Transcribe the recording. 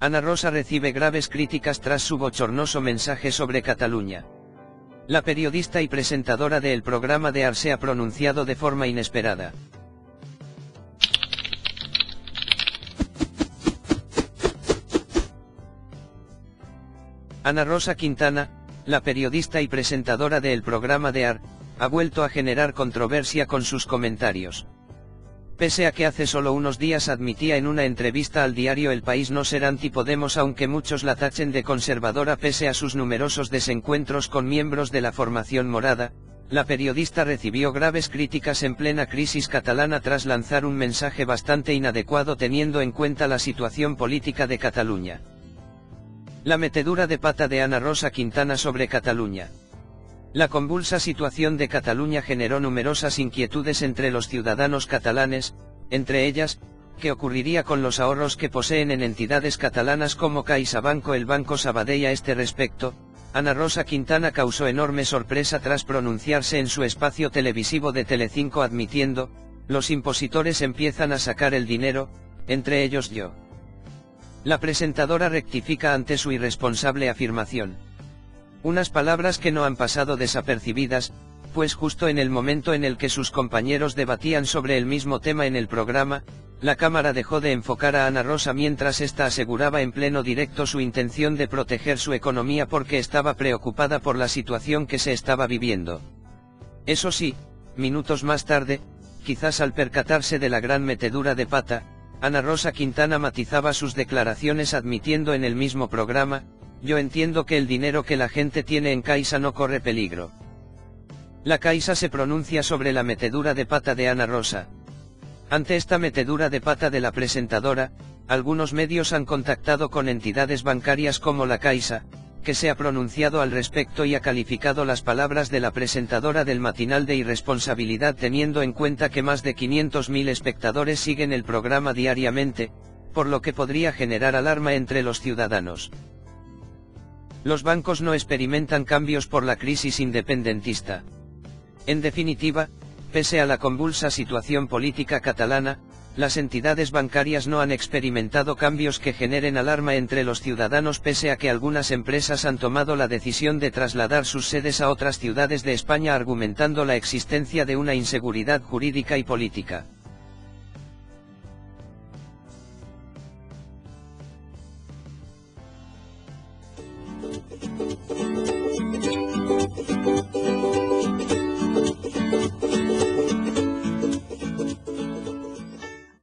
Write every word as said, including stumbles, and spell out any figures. Ana Rosa recibe graves críticas tras su bochornoso mensaje sobre Cataluña. La periodista y presentadora del programa de Ar se ha pronunciado de forma inesperada. Ana Rosa Quintana, la periodista y presentadora del programa de Ar, ha vuelto a generar controversia con sus comentarios. Pese a que hace solo unos días admitía en una entrevista al diario El País no ser anti-Podemos, aunque muchos la tachen de conservadora pese a sus numerosos desencuentros con miembros de la formación morada, la periodista recibió graves críticas en plena crisis catalana tras lanzar un mensaje bastante inadecuado teniendo en cuenta la situación política de Cataluña. La metedura de pata de Ana Rosa Quintana sobre Cataluña. La convulsa situación de Cataluña generó numerosas inquietudes entre los ciudadanos catalanes, entre ellas, ¿qué ocurriría con los ahorros que poseen en entidades catalanas como CaixaBank o el Banco Sabadell? A este respecto, Ana Rosa Quintana causó enorme sorpresa tras pronunciarse en su espacio televisivo de Telecinco admitiendo, los impositores empiezan a sacar el dinero, entre ellos yo. La presentadora rectifica ante su irresponsable afirmación. Unas palabras que no han pasado desapercibidas, pues justo en el momento en el que sus compañeros debatían sobre el mismo tema en el programa, la cámara dejó de enfocar a Ana Rosa mientras ésta aseguraba en pleno directo su intención de proteger su economía porque estaba preocupada por la situación que se estaba viviendo. Eso sí, minutos más tarde, quizás al percatarse de la gran metedura de pata, Ana Rosa Quintana matizaba sus declaraciones admitiendo en el mismo programa, yo entiendo que el dinero que la gente tiene en Caixa no corre peligro. La Caixa se pronuncia sobre la metedura de pata de Ana Rosa. Ante esta metedura de pata de la presentadora, algunos medios han contactado con entidades bancarias como la Caixa, que se ha pronunciado al respecto y ha calificado las palabras de la presentadora del matinal de irresponsabilidad teniendo en cuenta que más de quinientos mil espectadores siguen el programa diariamente, por lo que podría generar alarma entre los ciudadanos. Los bancos no experimentan cambios por la crisis independentista. En definitiva, pese a la convulsa situación política catalana, las entidades bancarias no han experimentado cambios que generen alarma entre los ciudadanos pese a que algunas empresas han tomado la decisión de trasladar sus sedes a otras ciudades de España argumentando la existencia de una inseguridad jurídica y política.